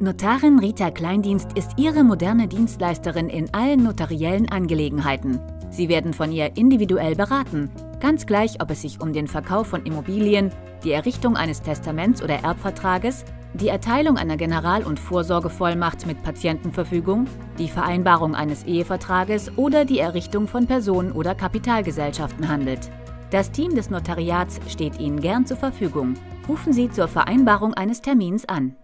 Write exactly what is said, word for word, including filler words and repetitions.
Notarin Rita Kleindienst ist Ihre moderne Dienstleisterin in allen notariellen Angelegenheiten. Sie werden von ihr individuell beraten, ganz gleich, ob es sich um den Verkauf von Immobilien, die Errichtung eines Testaments oder Erbvertrages, die Erteilung einer General- und Vorsorgevollmacht mit Patientenverfügung, die Vereinbarung eines Ehevertrages oder die Errichtung von Personen- oder Kapitalgesellschaften handelt. Das Team des Notariats steht Ihnen gern zur Verfügung. Rufen Sie zur Vereinbarung eines Termins an.